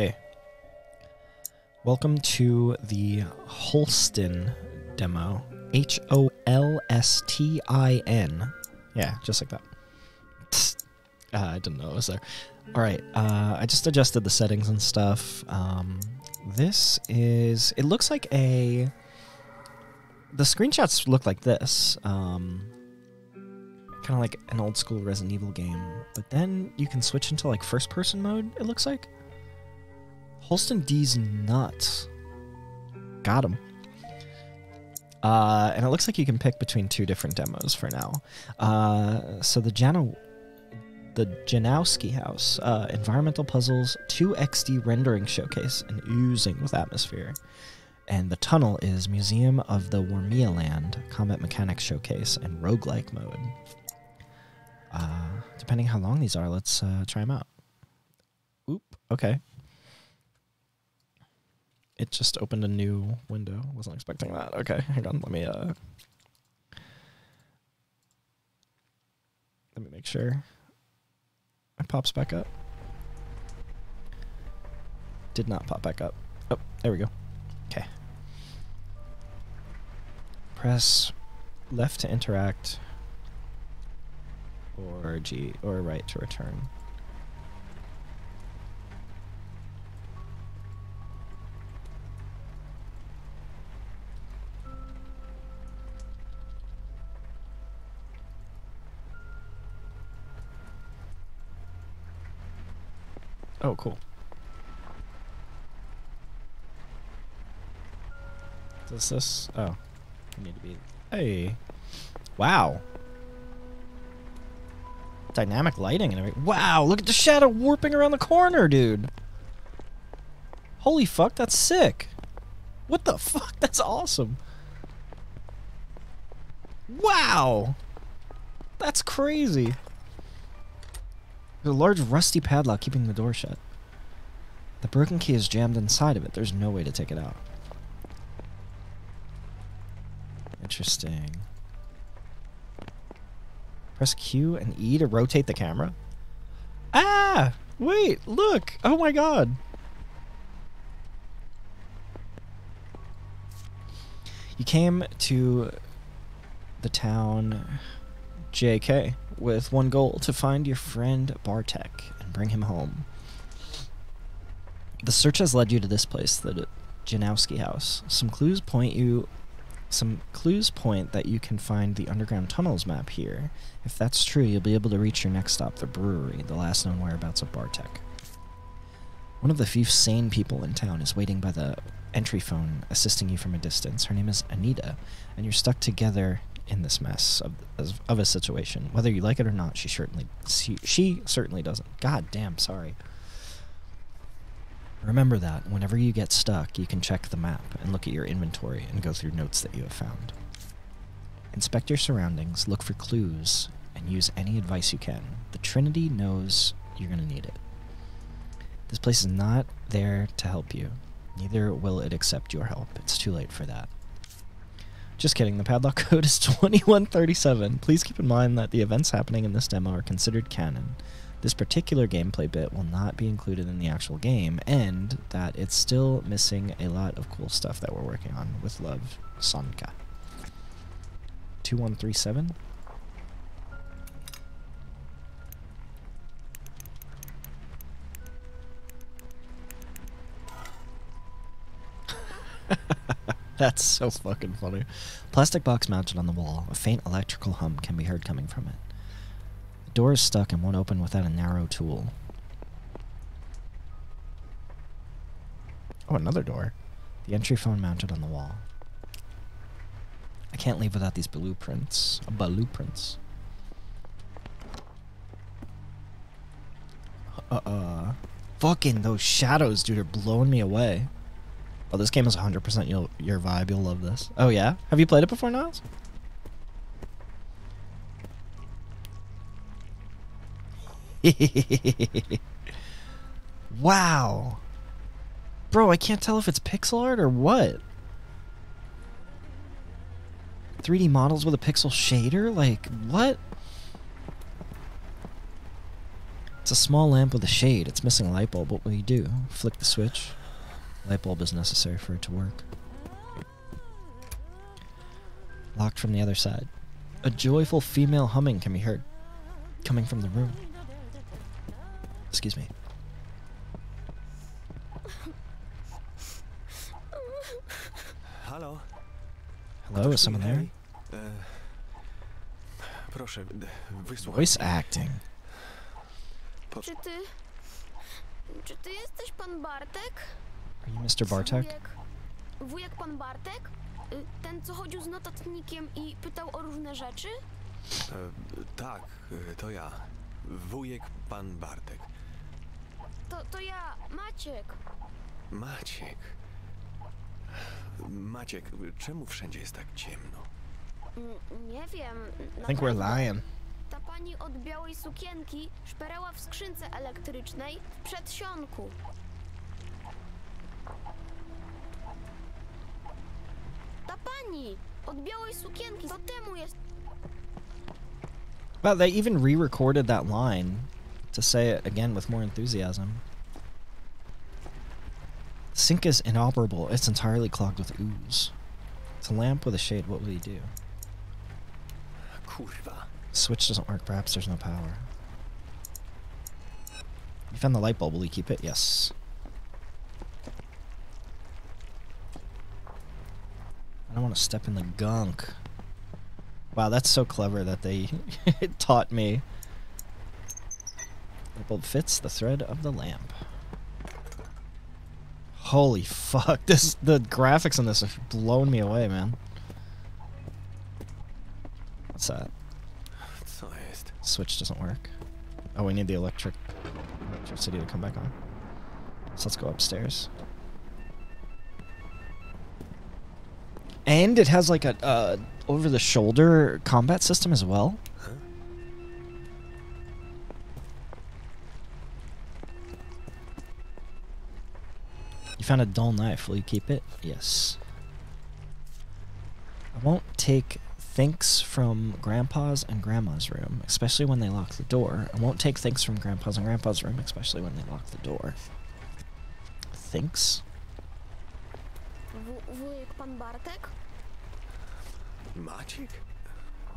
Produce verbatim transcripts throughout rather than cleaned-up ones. Hey. Welcome to the Holstin demo. H O L S T I N. Yeah, just like that. Uh, I didn't know it was there. Alright, uh, I just adjusted the settings and stuff. Um, this is... It looks like a... The screenshots look like this. Um, kind of like an old-school Resident Evil game. But then you can switch into, like, first-person mode, it looks like. Holstin D's nuts. Got him. Uh, and it looks like you can pick between two different demos for now. Uh, so the Jano... The Janowski House, uh, environmental puzzles, two X D rendering showcase, and oozing with atmosphere. And the tunnel is Museum of the Wormia Land, combat mechanics showcase, and roguelike mode. Uh, depending how long these are, let's uh, try them out. Oop, okay. It just opened a new window. Wasn't expecting that. Okay, hang on, let me, uh... let me make sure. It pops back up. Did not pop back up. Oh, there we go. Okay. Press left to interact, or G, or right to return. Oh, cool. Does this... Oh. I need to be... Hey. Wow. Dynamic lighting and everything. Wow, look at the shadow warping around the corner, dude. Holy fuck, that's sick. What the fuck? That's awesome. Wow. That's crazy. There's a large rusty padlock keeping the door shut. The broken key is jammed inside of it. There's no way to take it out. Interesting. Press Q and E to rotate the camera. Ah! Wait, look! Oh my god! You came to the town... J K with one goal, to find your friend Bartek and bring him home. The search has led you to this place, the Janowski House. Some clues point you some clues point that you can find the underground tunnels map here. If that's true, you'll be able to reach your next stop, the brewery, the last known whereabouts of Bartek. One of the few sane people in town is waiting by the entry phone, assisting you from a distance. Her name is Anita, and you're stuck together in this mess of, of a situation. Whether you like it or not, she certainly she, she certainly doesn't. God damn, sorry. Remember that whenever you get stuck, you can check the map and look at your inventory and go through notes that you have found. Inspect your surroundings, look for clues, and use any advice you can. The Trinity knows you're going to need it. This place is not there to help you. Neither will it accept your help. It's too late for that. Just kidding, the padlock code is twenty-one thirty-seven. Please keep in mind that the events happening in this demo are considered canon. This particular gameplay bit will not be included in the actual game, and that it's still missing a lot of cool stuff that we're working on. With love, Sonka. two one three seven? That's so fucking funny. Plastic box mounted on the wall. A faint electrical hum can be heard coming from it. The door is stuck and won't open without a narrow tool. Oh, another door. The entry phone mounted on the wall. I can't leave without these blueprints. Uh, blueprints. Uh-uh. Fucking those shadows, dude, are blowing me away. Oh, this game is one hundred percent your, your vibe. You'll love this. Oh, yeah? Have you played it before, Niles? Wow. Bro, I can't tell if it's pixel art or what. three D models with a pixel shader? Like, what? It's a small lamp with a shade. It's missing a light bulb. What will you do? Flick the switch. Light bulb is necessary for it to work. Locked from the other side. A joyful female humming can be heard coming from the room. Excuse me. Hello. Hello, is someone there? Voice acting. Czy ty, czy ty jesteś pan Bartek? Are you mister Bartek? Wujek pan Bartek? Ten, co chodził z notatnikiem I pytał o różne rzeczy? Tak, to ja. Wujek pan Bartek. To, to ja, Maciek. Maciek. Maciek, czemu wszędzie jest tak ciemno? Nie wiem. I think we're lying. Ta pani od białej sukienki szperała w skrzynce elektrycznej w przedsionku. Ta pani od białej sukienki do temu jest. Well, they even re-recorded that line to say it again with more enthusiasm. The sink is inoperable. It's entirely clogged with ooze. It's a lamp with a shade. What will you do? Kurwa. Switch doesn't work. Perhaps there's no power. You found the light bulb. Will you keep it? Yes. I don't want to step in the gunk. Wow, that's so clever that they taught me. The bulb fits the thread of the lamp. Holy fuck, this, the graphics on this have blown me away, man. What's that? Switch doesn't work. Oh, we need the electric electricity to come back on. So let's go upstairs. And it has like a uh, over-the-shoulder combat system as well. Huh? You found a dull knife. Will you keep it? Yes. I won't take thanks from Grandpa's and Grandma's room, especially when they lock the door. I won't take thanks from Grandpa's and Grandpa's room, especially when they lock the door. Thanks? Wujek pan Bartek? Maciek?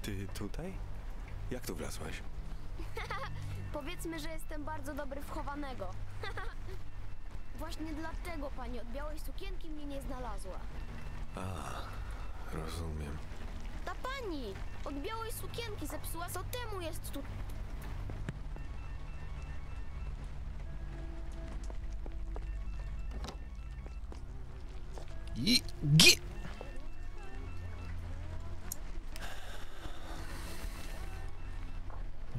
Ty tutaj? Jak tu wlazłaś? Powiedzmy, że jestem bardzo dobry w chowanego. Właśnie dlatego pani od białej sukienki mnie nie znalazła. A, rozumiem. Ta pani od białej sukienki zepsuła, co temu jest tu. Git. I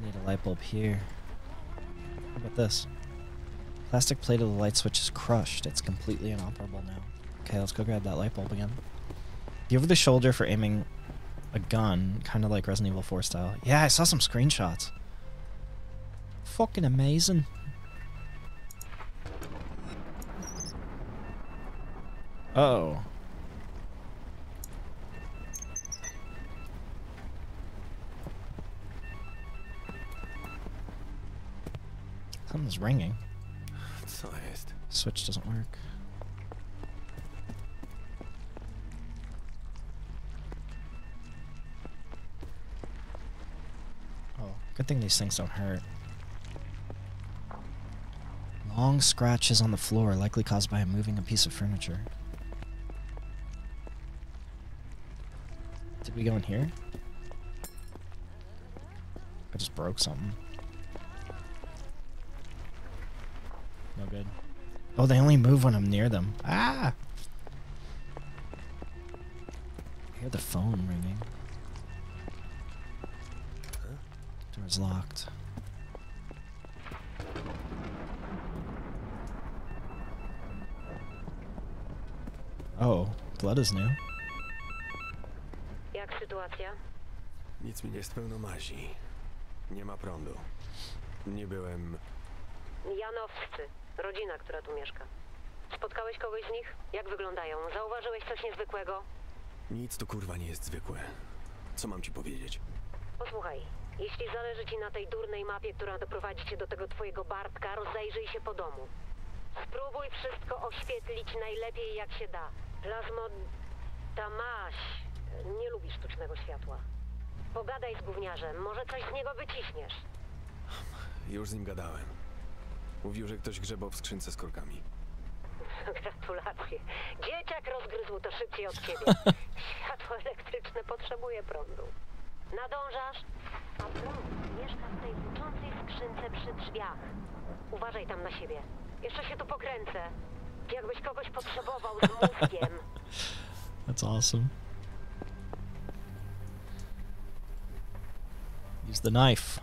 need a light bulb here. How about this? Plastic plate of the light switch is crushed. It's completely inoperable now. Okay, let's go grab that light bulb again. The over the shoulder for aiming a gun, kind of like Resident Evil four style. Yeah, I saw some screenshots. Fucking amazing. Uh-oh. Something's ringing. Switch doesn't work. Oh, good thing these things don't hurt. Long scratches on the floor, likely caused by moving a piece of furniture. Did we go in here? I just broke something. No good. Oh, they only move when I'm near them. Ah! I hear the phone ringing. Door's locked. Oh, blood is new. Jak sytuacja? Nic mi nie spełno mazi. Nie ma prądu. Nie byłem... Janowscy. Rodzina, która tu mieszka. Spotkałeś kogoś z nich? Jak wyglądają? Zauważyłeś coś niezwykłego? Nic tu kurwa nie jest zwykłe. Co mam ci powiedzieć? Posłuchaj. Jeśli zależy ci na tej durnej mapie, która doprowadzi cię do tego twojego Bartka, rozejrzyj się po domu. Spróbuj wszystko oświetlić najlepiej jak się da. Plazmo... Tomasz nie lubi sztucznego światła. Pogadaj z gówniarzem, może coś z niego wyciśniesz. Już z nim gadałem. Mówił, że ktoś grzebał w skrzynce z korkami. Gratulacje. Dzieciak rozgryzł to szybciej od ciebie. Światło elektryczne potrzebuje prądu. Nadążasz? A prąd mieszka w tej buczącej skrzynce przy drzwiach. Uważaj tam na siebie. Jeszcze się tu pokręcę. Jakbyś kogoś potrzebował z mózgiem. That's awesome. Use the knife.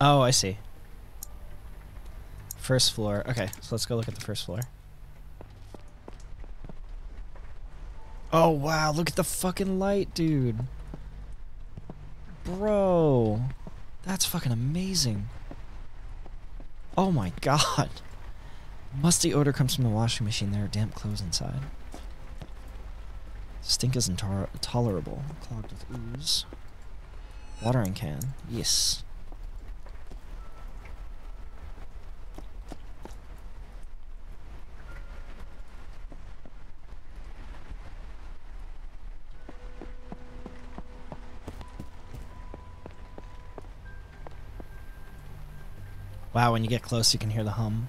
Oh, I see. First floor. Okay, so let's go look at the first floor. Oh, wow, look at the fucking light, dude. Bro. That's fucking amazing. Oh my god. Musty odor comes from the washing machine. There are damp clothes inside. Stink is intolerable. Clogged with ooze. Watering can. Yes. Wow, when you get close, you can hear the hum.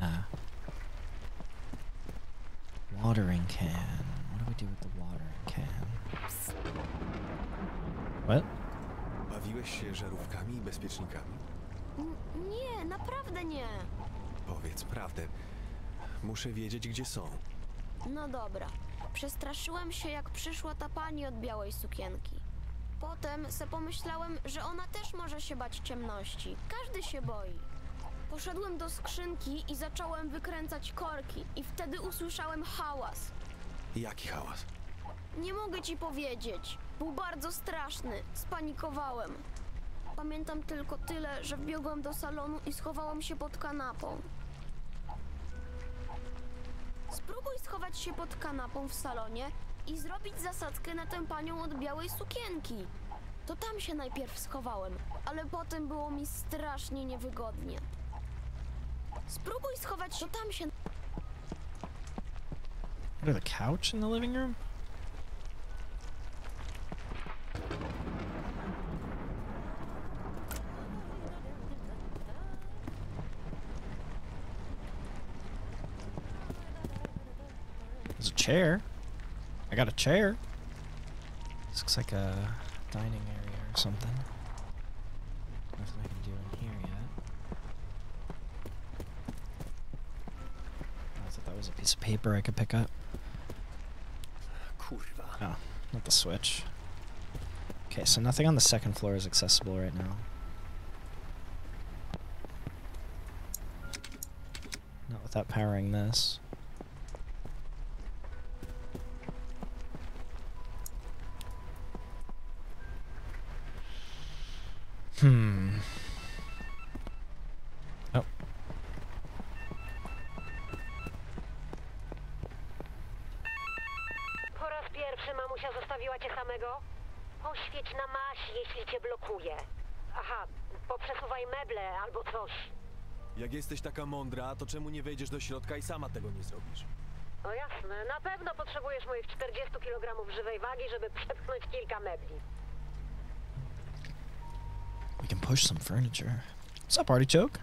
Nah. Watering can. What do we do with the watering can? What? Bawiłeś się żarówkami i bezpiecznikami? Nie, naprawdę nie. Powiedz prawdę. Muszę wiedzieć, gdzie są. No dobra. Przestraszyłem się, jak przyszła ta pani od białej sukienki. Potem se pomyślałem, że ona też może się bać ciemności. Każdy się boi. Poszedłem do skrzynki i zacząłem wykręcać korki i wtedy usłyszałem hałas. Jaki hałas? Nie mogę ci powiedzieć. Był bardzo straszny. Spanikowałem. Pamiętam tylko tyle, że wbiegłem do salonu i schowałam się pod kanapą. Spróbuj schować się pod kanapą w salonie i zrobić zasadzkę na tę panią od białej sukienki. To tam się najpierw schowałem, ale potem było mi strasznie niewygodnie. Spróbuj schować się tam się... What are the couch in the living room? There's a chair. I got a chair. This looks like a dining area or something. Nothing I can do in here yet. I thought that was a piece of paper I could pick up. Kurva. Oh, not the switch. Okay, so nothing on the second floor is accessible right now. Not without powering this. Hmm. Oh. Po raz pierwszy mamusia zostawiła cię samego? Oświeć na maś, jeśli cię blokuje. Aha, poprzesuwaj meble albo coś. Jak jesteś taka mądra, to czemu nie wejdziesz do środka i sama tego nie zrobisz? O jasne, na pewno potrzebujesz moich czterdziestu kilogramów żywej wagi, żeby przepchnąć kilka mebli. We can push some furniture. What's up, Artichoke?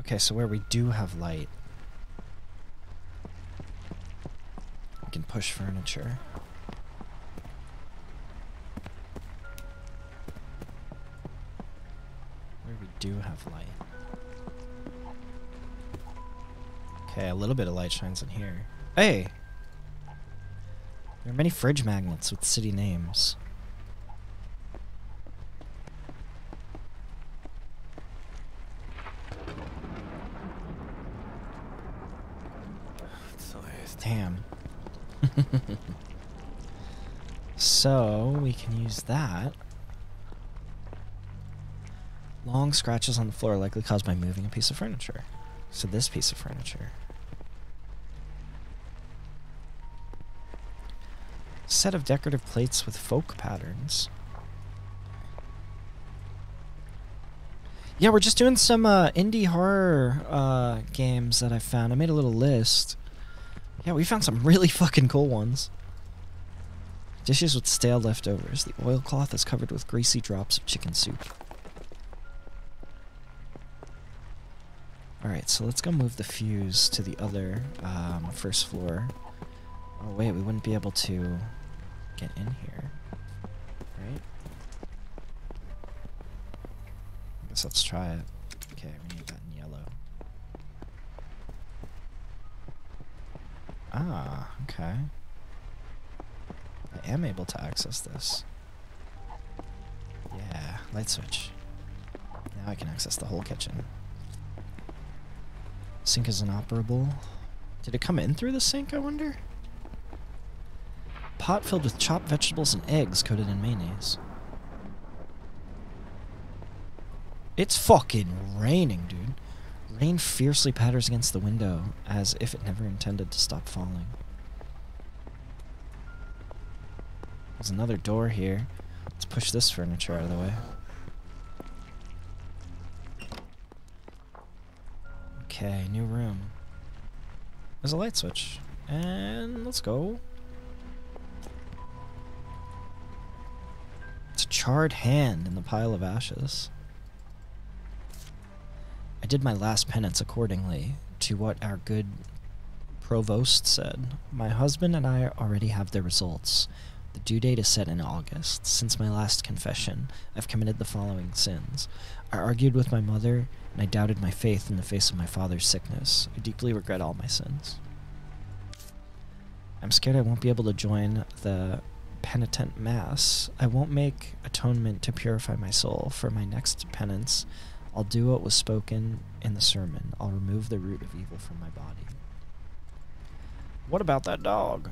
Okay, so where we do have light, we can push furniture. Where we do have light. Okay, a little bit of light shines in here. Hey! There are many fridge magnets with city names. Damn. So, we can use that. Long scratches on the floor likely caused by moving a piece of furniture. So this piece of furniture. Set of decorative plates with folk patterns. Yeah, we're just doing some uh, indie horror uh, games that I found. I made a little list. Yeah, we found some really fucking cool ones. Dishes with stale leftovers. The oilcloth is covered with greasy drops of chicken soup. Alright, so let's go move the fuse to the other um, first floor. Oh wait, we wouldn't be able to get in here, right? I guess let's try it. Okay, we need that in yellow. Ah, okay. I am able to access this. Yeah, light switch. Now I can access the whole kitchen. Sink is inoperable. Did it come in through the sink, I wonder? Pot filled with chopped vegetables and eggs coated in mayonnaise. It's fucking raining, dude. Rain fiercely patters against the window, as if it never intended to stop falling. There's another door here. Let's push this furniture out of the way. Okay, new room. There's a light switch. And let's go. It's a charred hand in the pile of ashes. I did my last penance accordingly to what our good provost said. My husband and I already have their results. The due date is set in August. Since my last confession, I've committed the following sins. I argued with my mother, and I doubted my faith in the face of my father's sickness. I deeply regret all my sins. I'm scared I won't be able to join the penitent mass. I won't make atonement to purify my soul. For my next penance, I'll do what was spoken in the sermon. I'll remove the root of evil from my body. What about that dog?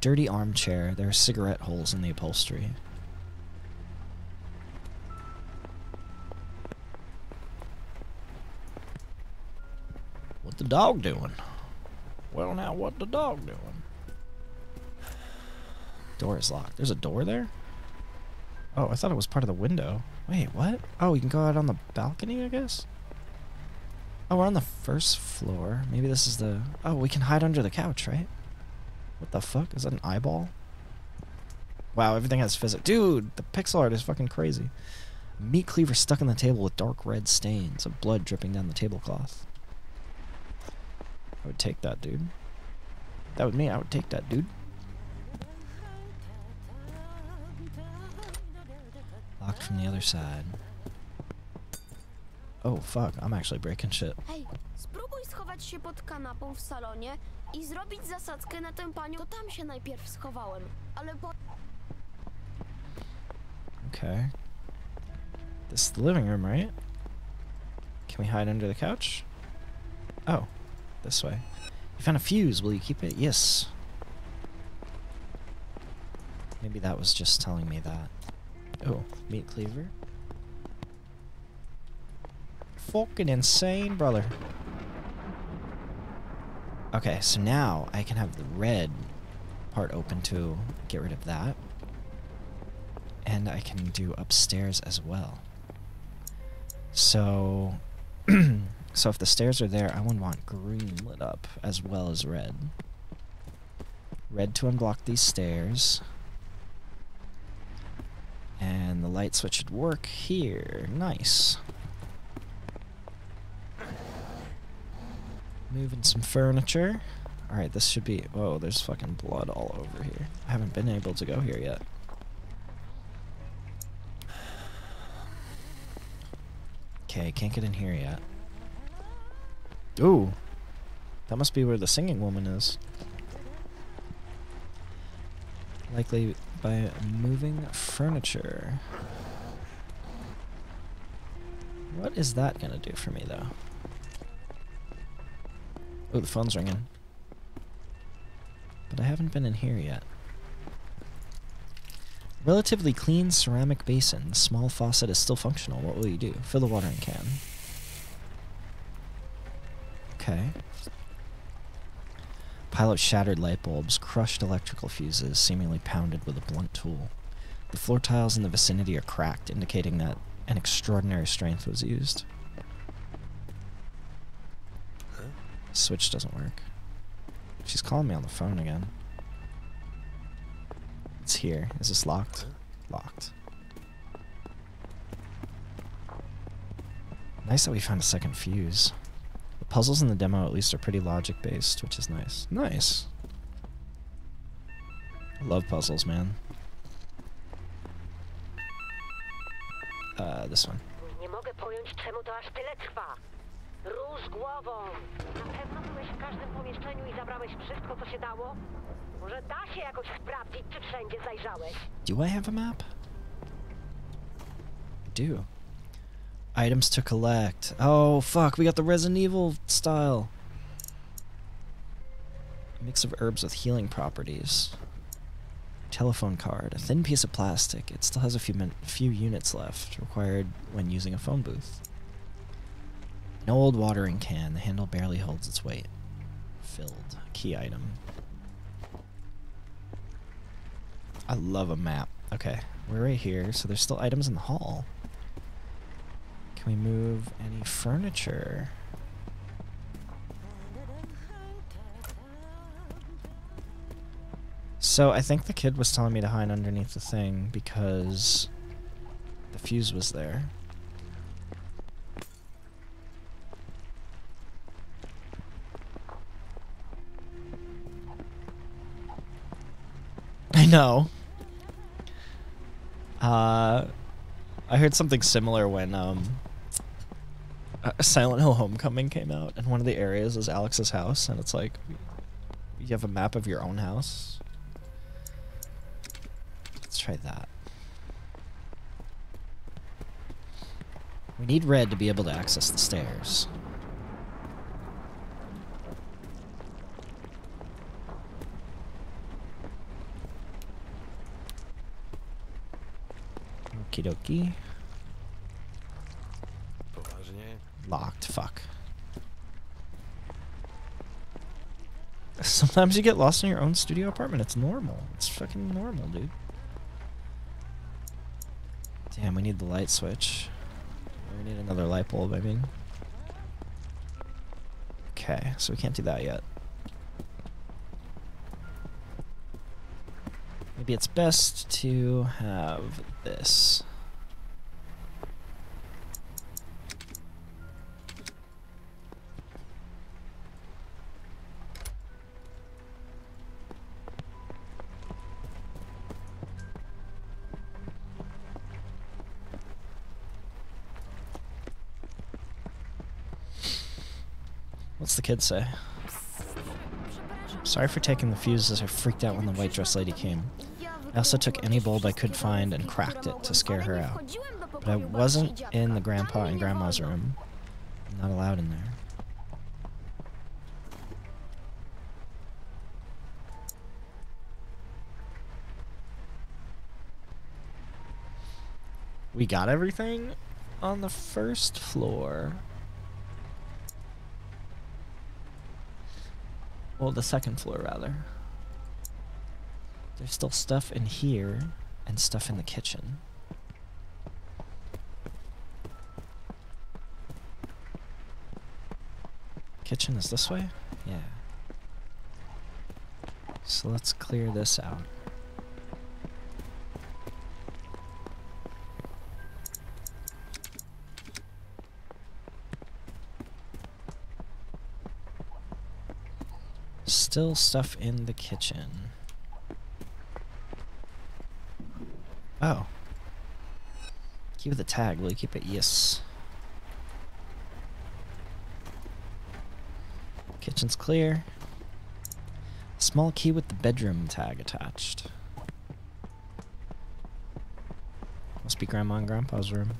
Dirty armchair. There are cigarette holes in the upholstery. What the dog doing? Well, now what the dog doing? Door is locked. There's a door there? Oh, I thought it was part of the window. Wait, what? Oh, we can go out on the balcony, I guess? Oh, we're on the first floor. Maybe this is the... Oh, we can hide under the couch, right? What the fuck? Is that an eyeball? Wow, everything has physics. Dude, the pixel art is fucking crazy. A meat cleaver stuck in the table with dark red stains of blood dripping down the tablecloth. I would take that, dude. That would me. I would take that, dude. Locked from the other side. Oh, fuck. I'm actually breaking shit. Hey, spróbuj schować się pod kanapą w salonie. I zrobić zasadzkę na tę panią. To tam się najpierw schowałem, ale po... Okay. This is the living room, right? Can we hide under the couch? Oh, this way. You found a fuse. Will you keep it? Yes. Maybe that was just telling me that. Oh, meat cleaver. Fucking insane, brother. Okay, so now I can have the red part open to get rid of that. And I can do upstairs as well. So, so if the stairs are there, I would want green lit up as well as red. Red to unblock these stairs. And the light switch should work here. Nice. Moving some furniture. Alright, this should be... Whoa, there's fucking blood all over here. I haven't been able to go here yet. Okay, can't get in here yet. Ooh! That must be where the singing woman is. Likely by moving furniture. What is that gonna do for me, though? Oh, the phone's ringing. But I haven't been in here yet. Relatively clean ceramic basin. The small faucet is still functional. What will you do? Fill the watering can. Okay. Pile of shattered light bulbs, crushed electrical fuses, seemingly pounded with a blunt tool. The floor tiles in the vicinity are cracked, indicating that an extraordinary strength was used. Huh? Switch doesn't work. She's calling me on the phone again. It's here. Is this locked? Locked. Nice that we found a second fuse. The puzzles in the demo at least are pretty logic-based, which is nice. Nice! I love puzzles, man. Uh, this one. Do I have a map? I do. Items to collect. Oh, fuck, we got the Resident Evil style. A mix of herbs with healing properties. Telephone card, a thin piece of plastic. It still has a few min few units left, required when using a phone booth. An old watering can. The handle barely holds its weight. Filled. Key item. I love a map. Okay, we're right here, so there's still items in the hall. Can we move any furniture? So I think the kid was telling me to hide underneath the thing because the fuse was there. I know. Uh, I heard something similar when um, uh, Silent Hill Homecoming came out, and one of the areas is Alex's house, and it's like, you have a map of your own house. Let's try that. We need red to be able to access the stairs. Okie dokie. Locked, fuck. Sometimes you get lost in your own studio apartment. It's normal. It's fucking normal, dude. Damn, we need the light switch. We need another light bulb, I mean. Okay, so we can't do that yet. Maybe it's best to have this. What's the kid say? Sorry for taking the fuses. I freaked out when the white dress lady came. I also took any bulb I could find and cracked it to scare her out. But I wasn't in the grandpa and grandma's room. I'm not allowed in there. We got everything on the first floor. Well, the second floor, rather. There's still stuff in here, and stuff in the kitchen. Kitchen is this way? Yeah. So let's clear this out. Still stuff in the kitchen. Oh. Keep the tag. Will you keep it? Yes. Kitchen's clear. Small key with the bedroom tag attached. Must be Grandma and Grandpa's room.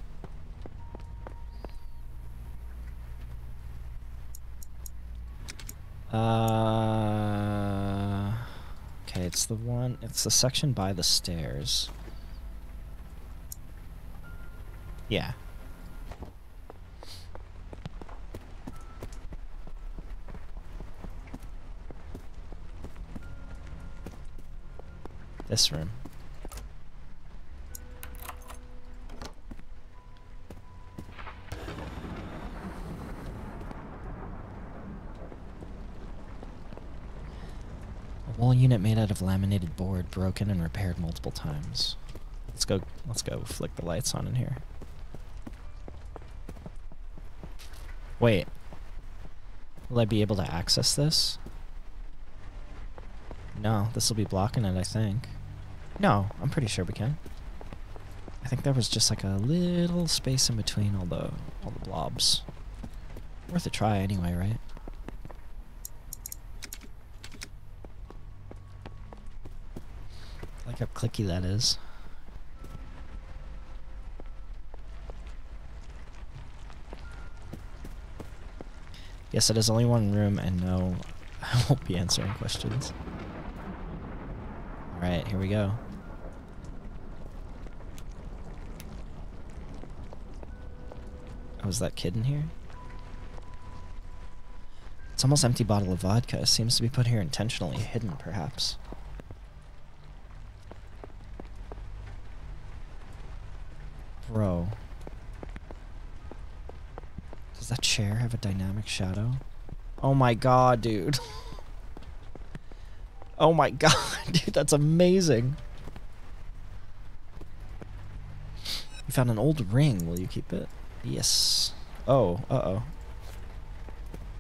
Uh, okay, it's the one, it's the section by the stairs. Yeah. This room. A wall unit made out of laminated board, broken and repaired multiple times. Let's go, let's go flick the lights on in here. Wait. Will I be able to access this? No, this will be blocking it, I think. No, I'm pretty sure we can. I think there was just like a little space in between all the all the blobs. Worth a try anyway, right? I like how clicky that is. Yes, it is only one room, and no, I won't be answering questions. Alright, here we go. Oh, is that kid in here? It's almost empty bottle of vodka. It seems to be put here intentionally, hidden perhaps. Bro. Does that chair have a dynamic shadow? Oh my god, dude. Oh my god, dude, that's amazing. You found an old ring. Will you keep it? Yes. Oh, uh-oh.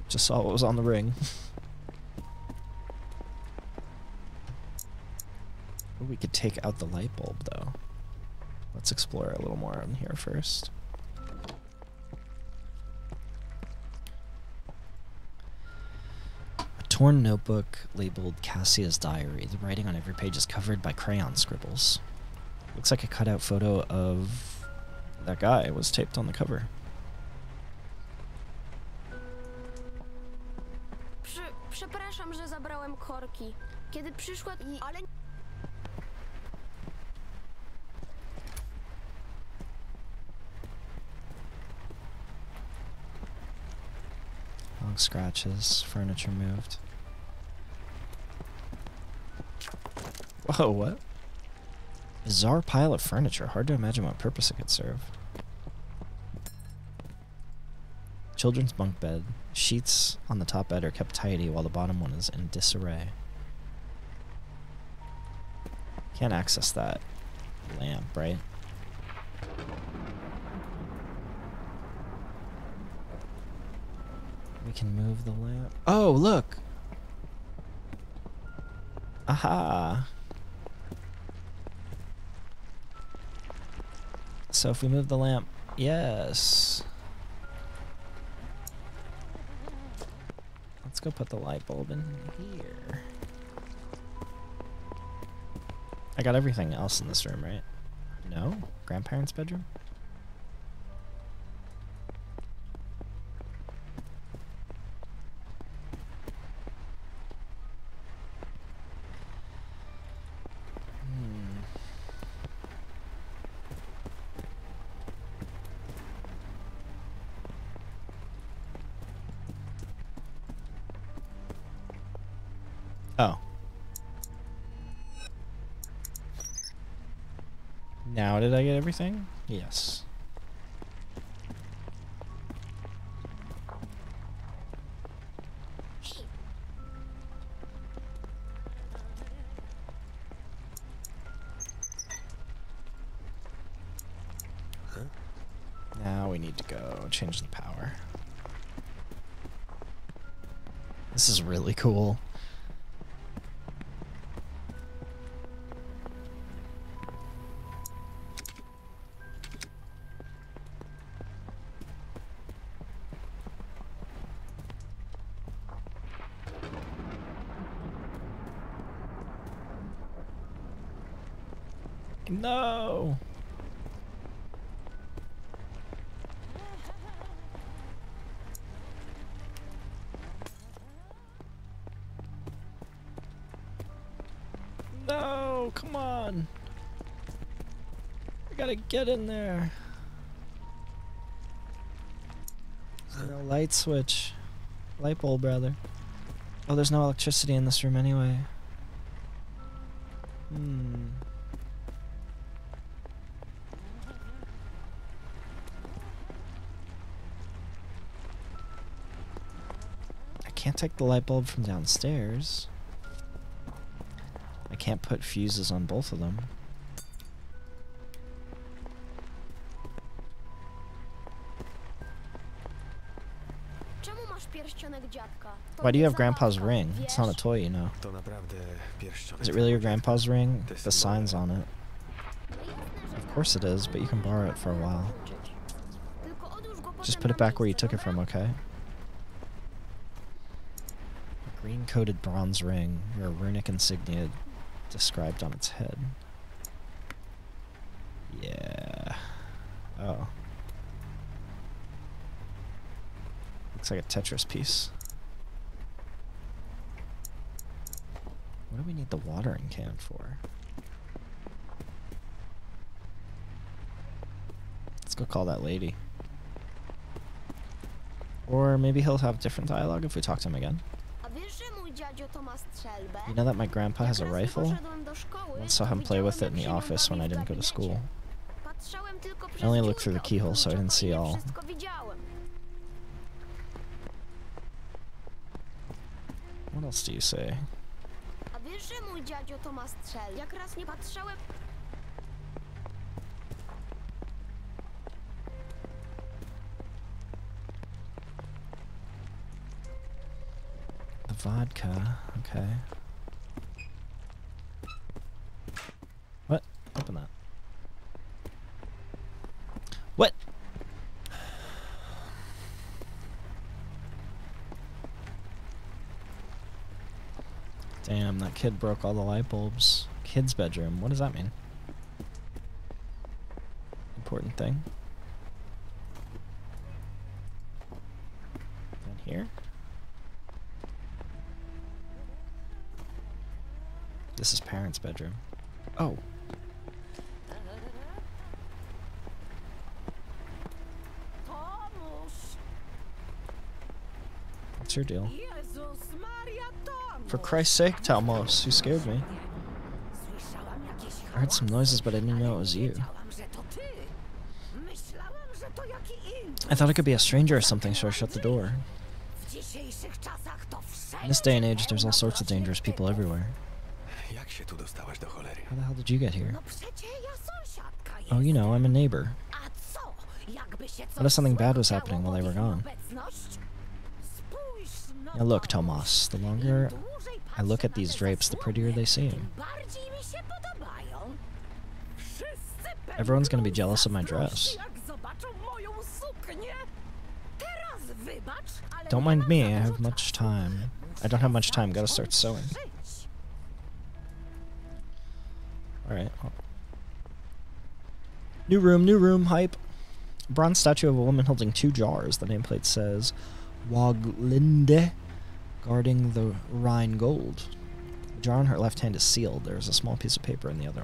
Just saw what was on the ring. We could take out the light bulb, though. Let's explore a little more in here first. Torn notebook labeled Cassia's Diary. The writing on every page is covered by crayon scribbles. Looks like a cutout photo of that guy was taped on the cover. Przepraszam, że zabrałem korki. Kiedy przyszła, ale long scratches, furniture moved. Whoa, what? Bizarre pile of furniture. Hard to imagine what purpose it could serve. Children's bunk bed. Sheets on the top bed are kept tidy while the bottom one is in disarray. Can't access that lamp, right? We can move the lamp. Oh, look! Aha! So if we move the lamp, yes. Let's go put the light bulb in here. I got everything else in this room, right? No? Grandparents' bedroom? Now did I get everything? Yes. Huh? Now we need to go change the power. This is really cool. No. come on. I gotta get in there. There's no light switch. Light bulb, rather. Oh, there's no electricity in this room anyway. Hmm. I can't take the light bulb from downstairs. I can't put fuses on both of them. Why do you have Grandpa's ring? It's not a toy, you know. Is it really your Grandpa's ring? The sign's on it. Of course it is, but you can borrow it for a while. Just put it back where you took it from, okay? A green-coated bronze ring, your runic insignia described on its head. Yeah. Oh. Looks like a Tetris piece. What do we need the watering can for? Let's go call that lady. Or maybe he'll have different dialogue if we talk to him again. You know that my grandpa has a rifle? I once saw him play with it in the office when I didn't go to school. I only looked through the keyhole, so I didn't see all. What else do you say? The vodka, okay. What? Open that. What? Damn, that kid broke all the light bulbs. Kid's bedroom. What does that mean? Important thing. Down here? This is parents' bedroom. Oh. What's your deal? For Christ's sake, Tomasz, you scared me. I heard some noises, but I didn't know it was you. I thought it could be a stranger or something, so I shut the door. In this day and age, there's all sorts of dangerous people everywhere. How the hell did you get here? Oh, you know, I'm a neighbor. What if something bad was happening while they were gone? Now look, Tomasz, the longer I look at these drapes, the prettier they seem. Everyone's gonna be jealous of my dress. Don't mind me, I have much time. I don't have much time, gotta start sewing. Alright. New room, new room, hype. A bronze statue of a woman holding two jars. The nameplate says Woglinde, guarding the Rhine Gold. The jar on her left hand is sealed. There is a small piece of paper in the other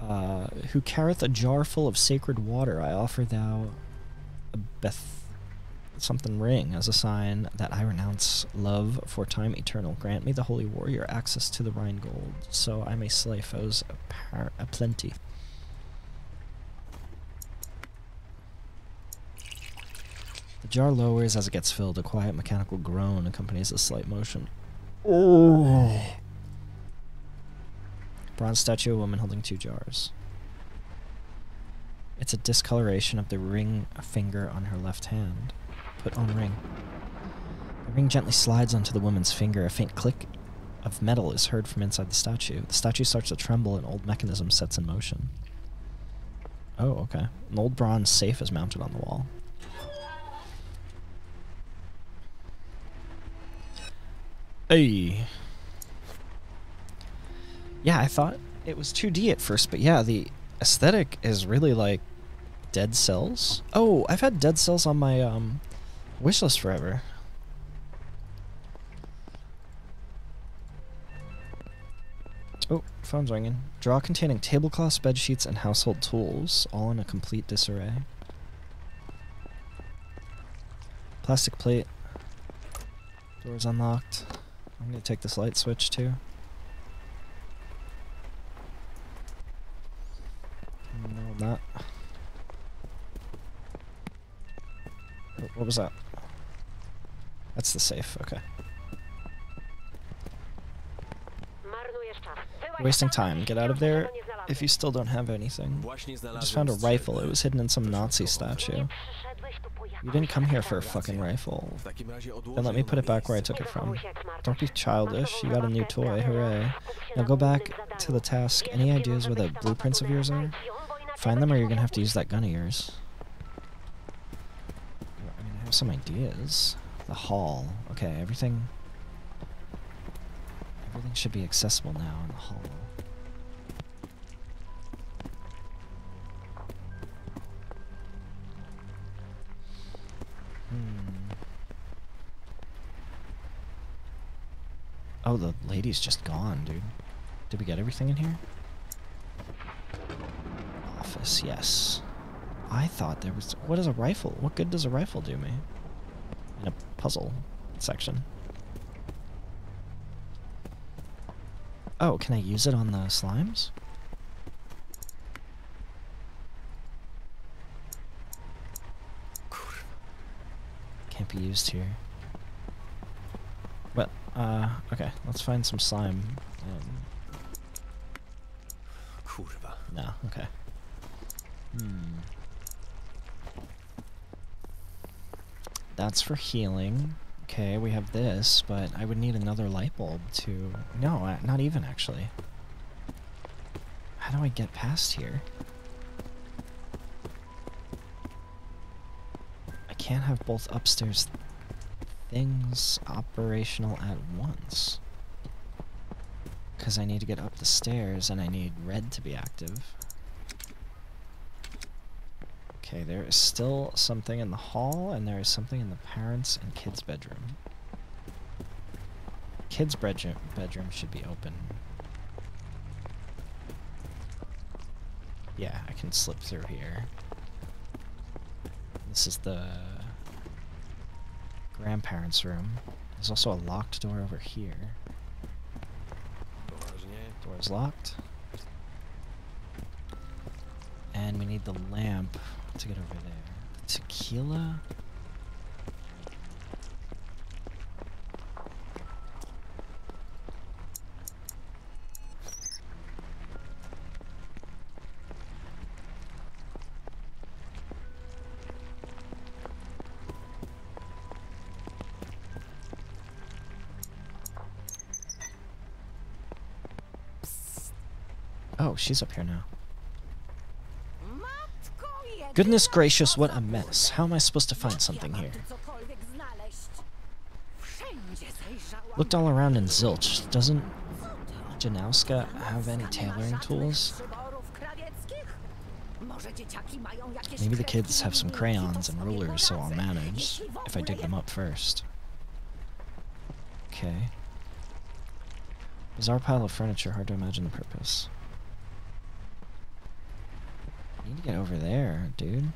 one. Uh, who careth a jar full of sacred water, I offer thou a Beth something ring as a sign that I renounce love for time eternal. Grant me the holy warrior access to the Rhine Gold, so I may slay foes a plenty. The jar lowers as it gets filled. A quiet mechanical groan accompanies the slight motion. Oh. Bronze statue of a woman holding two jars. It's a discoloration of the ring finger on her left hand. Put on ring. The ring gently slides onto the woman's finger. A faint click of metal is heard from inside the statue. The statue starts to tremble. An old mechanism sets in motion. Oh, okay. An old bronze safe is mounted on the wall. Hey. Yeah, I thought it was two D at first, but yeah, the aesthetic is really like Dead Cells. Oh, I've had Dead Cells on my um, wishlist forever. Phone's ringing. Drawer containing tablecloths, bed sheets, and household tools, all in a complete disarray. Plastic plate. Door's unlocked. I'm gonna take this light switch too. No, not. Oh, what was that? That's the safe. Okay. Wasting time. Get out of there if you still don't have anything. I just found a rifle. It was hidden in some Nazi statue. You didn't come here for a fucking rifle. Then let me put it back where I took it from. Don't be childish. You got a new toy. Hooray. Now go back to the task. Any ideas where the blueprints of yours are? Find them or you're gonna have to use that gun of yours. I mean, I have some ideas. The hall. Okay, everything... Everything should be accessible now in the hall. Hmm. Oh, the lady's just gone, dude. Did we get everything in here? Office, yes. I thought there was... What is a rifle? What good does a rifle do me? In a puzzle section. Oh, can I use it on the slimes? Can't be used here. But, uh, okay, let's find some slime. Um, no, okay. Hmm. That's for healing. Okay, we have this, but I would need another light bulb to... No, not even, actually. How do I get past here? I can't have both upstairs things operational at once. Because I need to get up the stairs, and I need red to be active. Okay, there is still something in the hall, and there is something in the parents' and kids' bedroom. Kids' bedroom bedroom should be open. Yeah, I can slip through here. This is the grandparents' room. There's also a locked door over here. Door's locked. And we need the lamp to get over there. The tequila? Oh, she's up here now. Goodness gracious, what a mess. How am I supposed to find something here? Looked all around in zilch. Doesn't Janowska have any tailoring tools? Maybe the kids have some crayons and rulers, so I'll manage if I dig them up first. Okay. Bizarre pile of furniture, hard to imagine the purpose. I need to get over there, dude.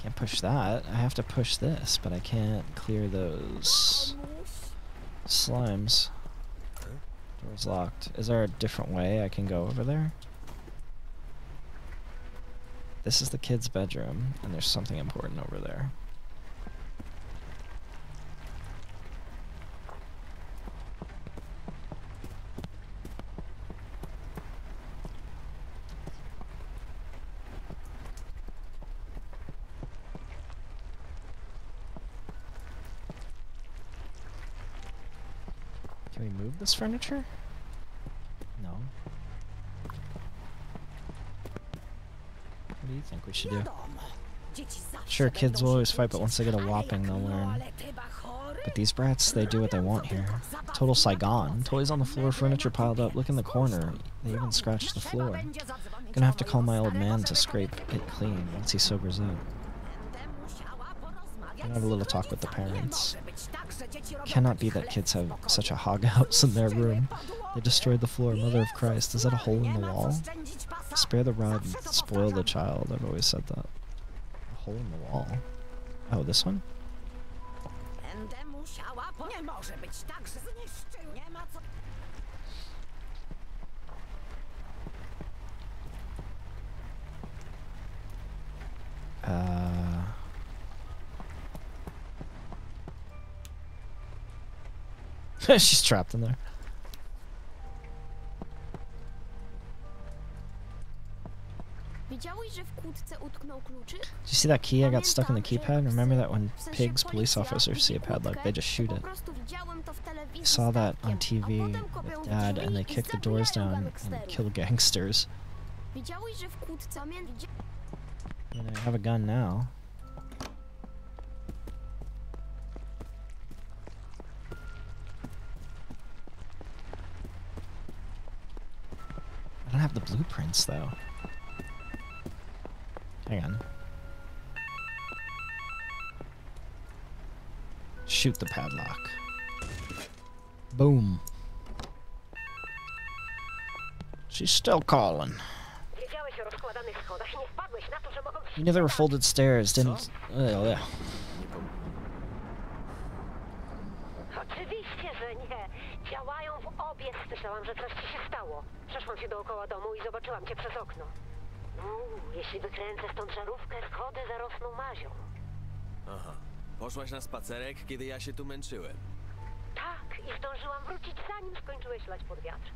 Can't push that. I have to push this, but I can't clear those slimes. Door's locked. Is there a different way I can go over there? This is the kids' bedroom, and there's something important over there. This furniture? No. What do you think we should do? Sure, kids will always fight, but once they get a whopping, they'll learn. But these brats, they do what they want here. Total Saigon. Toys on the floor, furniture piled up. Look in the corner. They even scratched the floor. Gonna have to call my old man to scrape it clean once he sobers up. and have a little talk with the parents. Cannot be that kids have such a hog house in their room. They destroyed the floor. Mother of Christ, is that a hole in the wall? Spare the rod and spoil the child. I've always said that. A hole in the wall. Oh, this one? Uh... She's trapped in there. Did you see that key? I got stuck in the keypad. Remember that when pigs, police officers see a padlock, they just shoot it. I saw that on T V with Dad, and they kick the doors down and kill gangsters. And I have a gun now. I don't have the blueprints, though. Hang on. Shoot the padlock. Boom. She's still calling. You knew there were folded stairs, didn't... Oh, yeah. Aha. Poszłaś na spacerek, kiedy ja się tu męczyłem. Tak, i zdążyłam wrócić, zanim skończyłeś lać pod wiatr.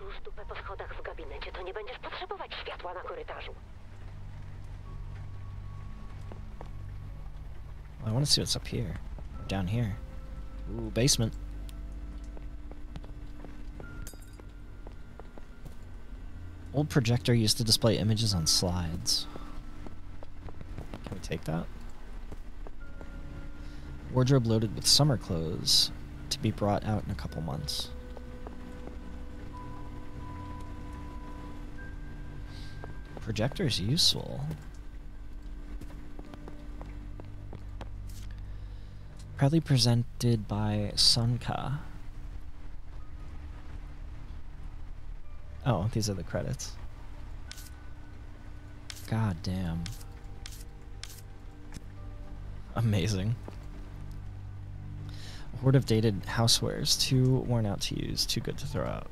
Rusz dupę po schodach w gabinecie, to nie będziesz potrzebować światła na korytarzu. I want to see what's up here. Down here. Ooh, basement. Old projector used to display images on slides. Can we take that? Wardrobe loaded with summer clothes to be brought out in a couple months. Projector is useful. Proudly presented by Sonka. Oh, these are the credits. God damn. Amazing. A horde of dated housewares, too worn out to use, too good to throw out.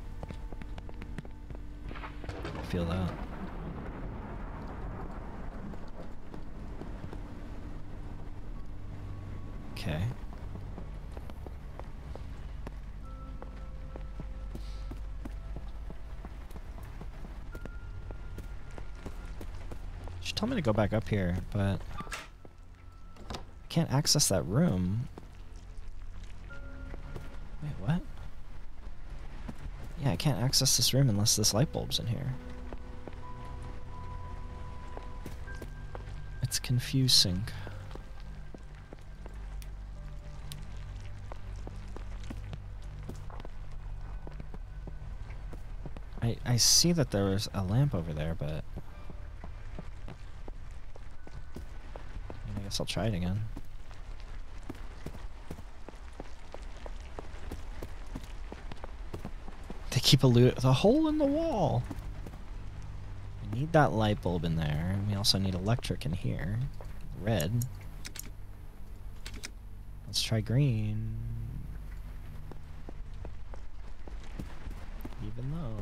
I feel that. Okay. She told me to go back up here, but I can't access that room. Wait, what? Yeah, I can't access this room unless this light bulb's in here. It's confusing. I, I see that there was a lamp over there, but... I guess I'll try it again. They keep eluding the hole in the wall! We need that light bulb in there, and we also need electric in here. Red. Let's try green. Even though...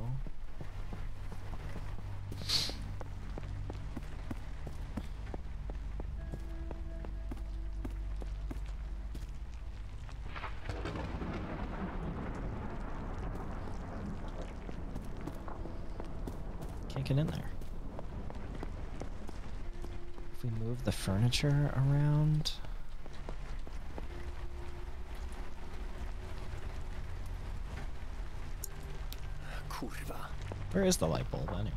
Can't get in there. If we move the furniture around... Where is the light bulb, anyway?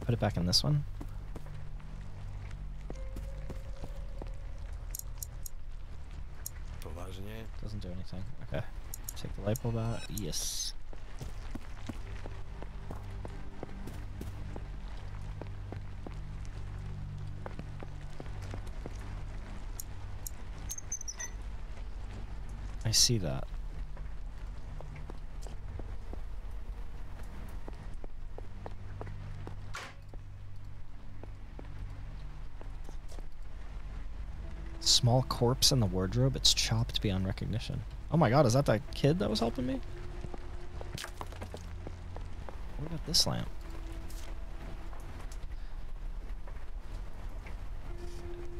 Put it back in this one. Doesn't do anything. Okay. Take the light bulb out. Yes. I see that. Small corpse in the wardrobe, it's chopped beyond recognition. Oh my god, is that that kid that was helping me? What about this lamp?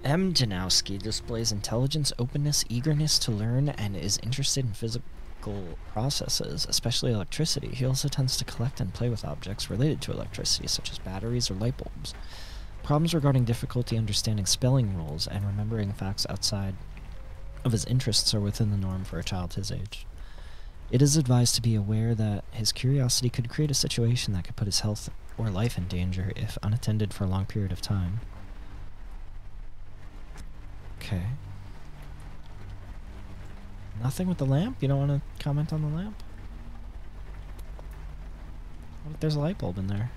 M. Janowski displays intelligence, openness, eagerness to learn, and is interested in physical processes, especially electricity. He also tends to collect and play with objects related to electricity, such as batteries or light bulbs. Problems regarding difficulty understanding spelling rules and remembering facts outside of his interests are within the norm for a child his age. It is advised to be aware that his curiosity could create a situation that could put his health or life in danger if unattended for a long period of time. Okay. Nothing with the lamp? You don't want to comment on the lamp? What if there's a light bulb in there?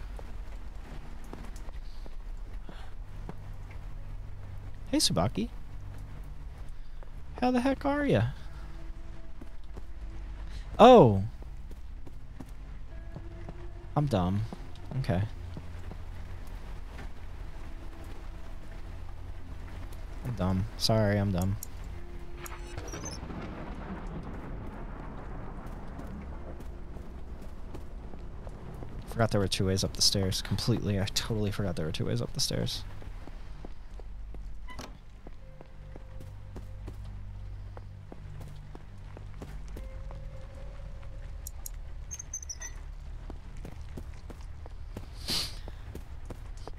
Hey, Subaki. How the heck are ya? Oh! I'm dumb. Okay. I'm dumb. Sorry, I'm dumb. Forgot there were two ways up the stairs. Completely. I totally forgot there were two ways up the stairs.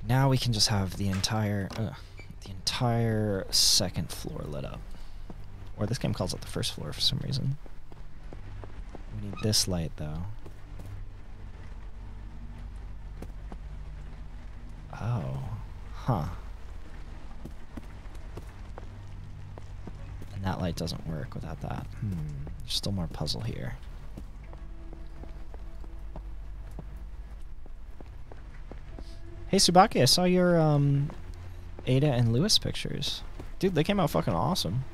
Now we can just have the entire... Uh, the entire second floor lit up. Or this game calls it the first floor for some reason. We need this light though. Oh. Huh. And that light doesn't work without that. Hmm. There's still more puzzle here. Hey Subaki, I saw your, um... Ada and Lewis pictures. Dude, they came out fucking awesome.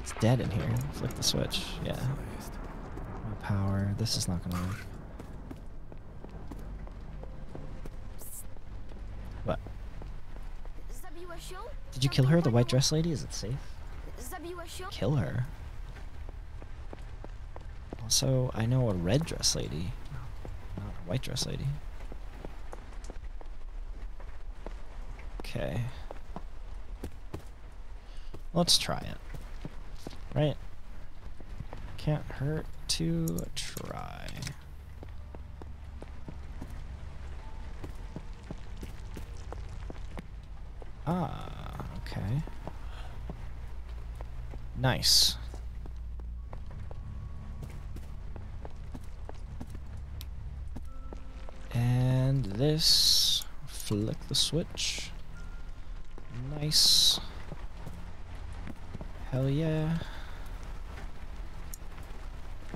It's dead in here. Flick the switch. Yeah. No power. This is not gonna work. What? Did you kill her, the white dress lady? Is it safe? Kill her? Also, I know a red dress lady, not a white dress lady. Okay. Let's try it. Right? Can't hurt to try. Ah, okay. Nice. And this, flick the switch. Nice. Hell yeah.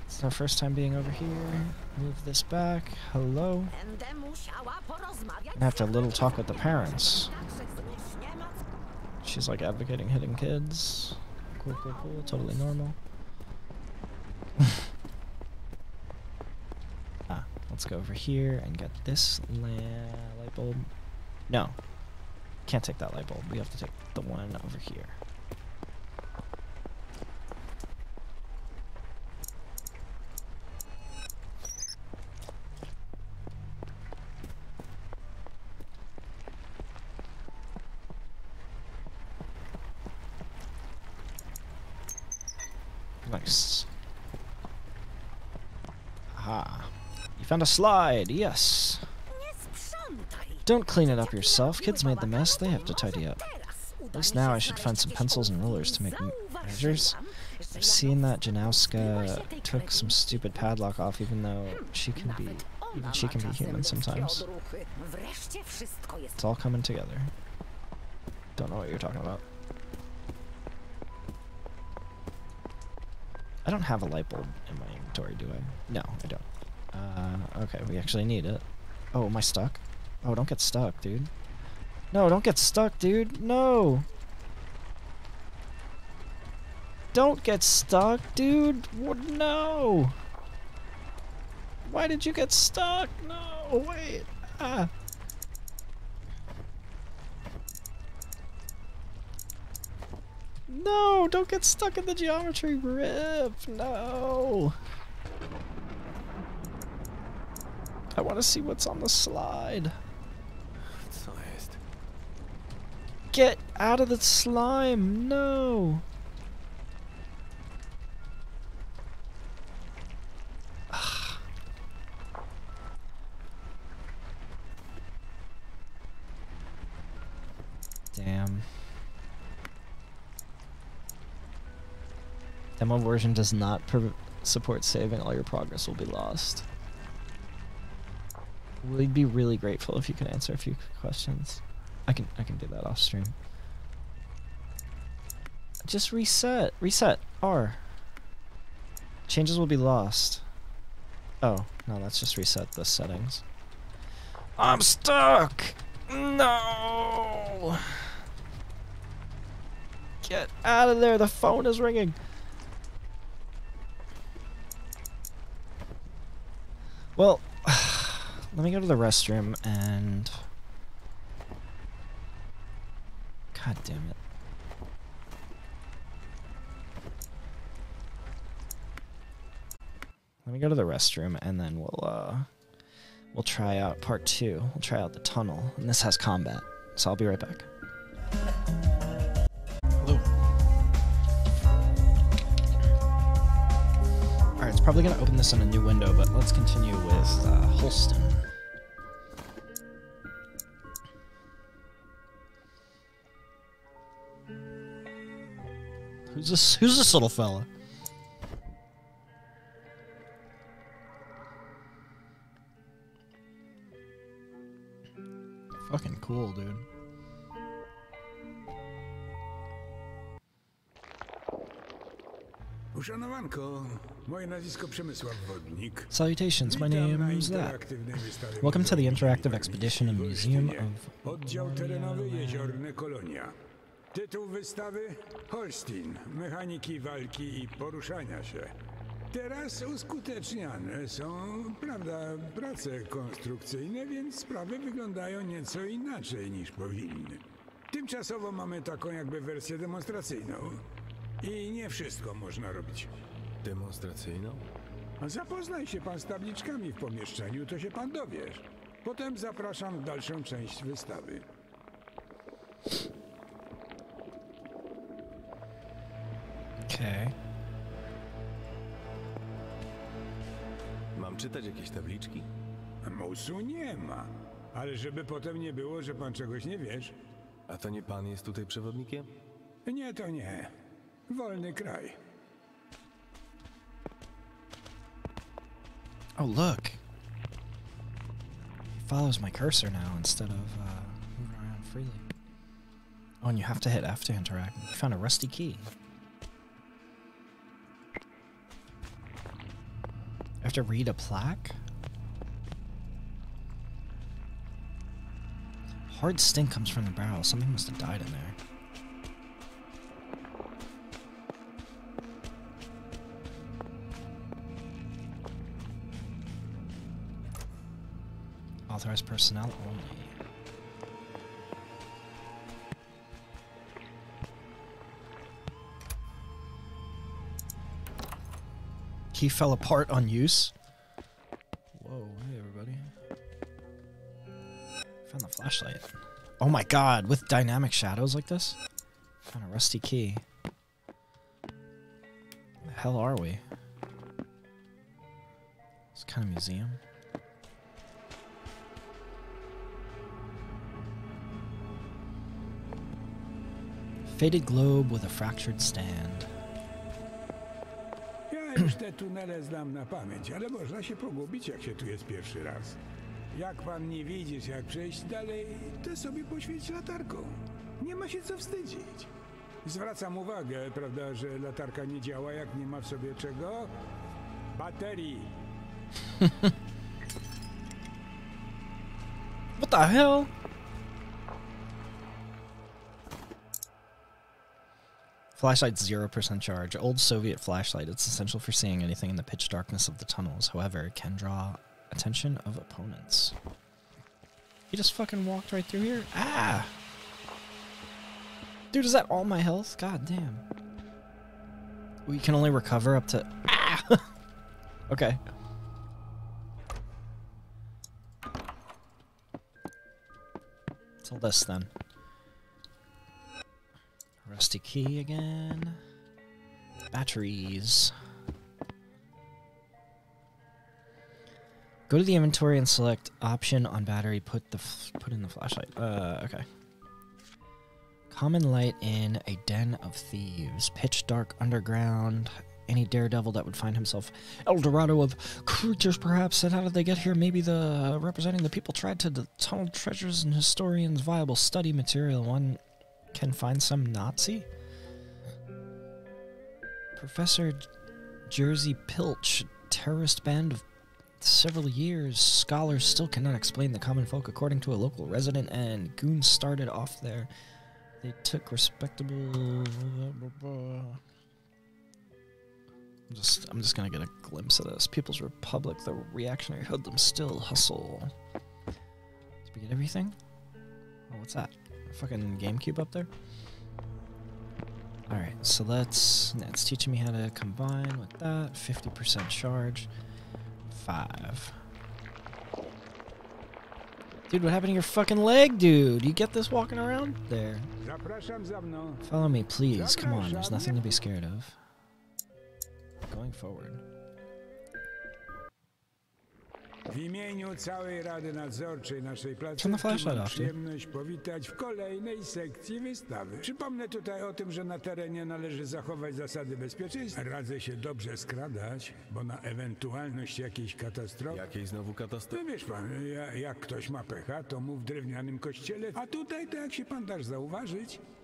It's our first time being over here. Move this back. Hello. And have to little talk with the parents. She's like advocating hitting kids. Cool, cool, cool. Totally normal. Let's go over here and get this la light bulb. No. Can't take that light bulb. We have to take the one over here. Nice. Aha. Found a slide, yes. Don't clean it up yourself. Kids made the mess, they have to tidy up. At least now I should find some pencils and rulers to make measures. I've seen that Janowska took some stupid padlock off, even though she can be even she can be human sometimes. It's all coming together. Don't know what you're talking about. I don't have a light bulb in my inventory, do I? No, I don't. Uh, okay, we actually need it. Oh, am I stuck? Oh, don't get stuck, dude. No, don't get stuck, dude. No! Don't get stuck, dude! What? No! Why did you get stuck? No, wait! Ah! No, don't get stuck in the geometry rip! No! I want to see what's on the slide. Get out of the slime! No! Damn. Demo version does not pr- support saving. All your progress will be lost. We'd be really grateful if you could answer a few questions. I can I can do that off stream. Just reset. Reset. R. Changes will be lost. Oh, no, let's just reset the settings. I'm stuck! No! Get out of there, the phone is ringing! Well, let me go to the restroom and... God damn it. Let me go to the restroom and then we'll uh we'll try out part two. We'll try out the tunnel. And this has combat. So I'll be right back. Hello. Alright, it's probably gonna open this in a new window, but let's continue with uh Holstin. Who's this, who's this little fella? Fucking cool, dude. Salutations, my name is Zach. Welcome to the interactive expedition and museum of Wormia. Tytuł wystawy Holstin, mechaniki walki I poruszania się. Teraz uskuteczniane są, prawda, prace konstrukcyjne, więc sprawy wyglądają nieco inaczej niż powinny. Tymczasowo mamy taką jakby wersję demonstracyjną. I nie wszystko można robić. Demonstracyjną? A zapoznaj się pan z tabliczkami w pomieszczeniu, to się pan dowiesz. Potem zapraszam w dalszą część wystawy. Okay. Mam czytać jakieś tabliczki? Musu nie ma, ale żeby potem nie było, że pan czegoś nie wiesz. A to nie pan jest tutaj przewodnikiem? Nie, to nie. Wolny kraj. Oh, look. It follows my cursor now instead of uh, moving around freely. Oh, and you have to hit F to interact. You found a rusty key. I have to read a plaque? Hard stink comes from the barrel. Something must have died in there. Authorized personnel only. He fell apart on use. Whoa, hey everybody. Found the flashlight. Oh my god, with dynamic shadows like this? Found a rusty key. Where the hell are we? This kind of museum. Faded globe with a fractured stand. Te tunele znam na pamięć, ale można się pogubić, jak się tu jest pierwszy raz. Jak pan nie widzisz, jak przejść dalej, to sobie poświeć latarką. Nie ma się co wstydzić. Zwracam uwagę, prawda, że latarka nie działa, jak nie ma w sobie czego? Baterii. What the hell? Flashlight zero percent charge. Old Soviet flashlight. It's essential for seeing anything in the pitch darkness of the tunnels. However, it can draw attention of opponents. He just fucking walked right through here? Ah! Dude, is that all my health? God damn. We can only recover up to... Ah! Okay. It's all this then. Rusty key again. Batteries. Go to the inventory and select option on battery. Put the f put in the flashlight. Uh, okay. Common light in a den of thieves. Pitch dark underground. Any daredevil that would find himself Eldorado of creatures, perhaps. And how did they get here? Maybe the uh, representing the people tried to the tunnel treasures and historians. Viable study material. One can find some Nazi. Professor Jerzy Pilch, terrorist band of several years. Scholars still cannot explain the common folk, according to a local resident, and goons started off there. They took respectable... Blah, blah, blah. I'm just, I'm just gonna get a glimpse of this. People's Republic, the reactionary hoodlums still hustle. Did we get everything? Oh, what's that? A fucking GameCube up there? Alright, so that's... That's teaching me how to combine with that. fifty percent charge. Five. Dude, what happened to your fucking leg, dude? You get this walking around? There. Follow me, please. Come on, there's nothing to be scared of. Going forward. Turn the flashlight off, dude.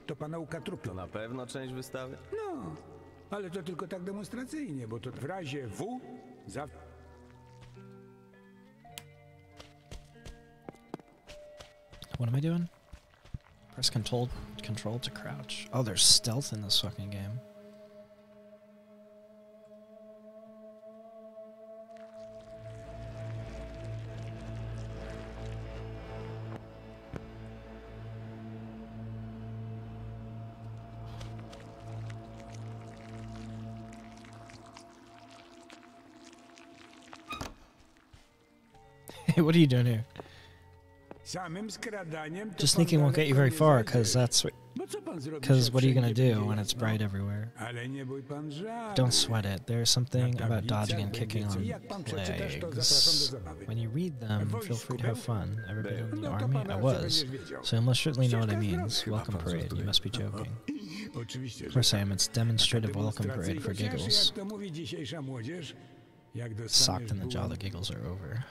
What am I doing? Press control, control to crouch. Oh, there's stealth in this fucking game. Hey, what are you doing here? Just sneaking won't get you very far, because that's what... Because what are you going to do when it's bright everywhere? Don't sweat it. There's something about dodging and kicking on plagues. When you read them, feel free to have fun. Everybody in the army? I was. So you must certainly know what it means. Welcome parade. You must be joking. Of course I am. It's demonstrative welcome parade for giggles. Socked in the jaw, the giggles are over.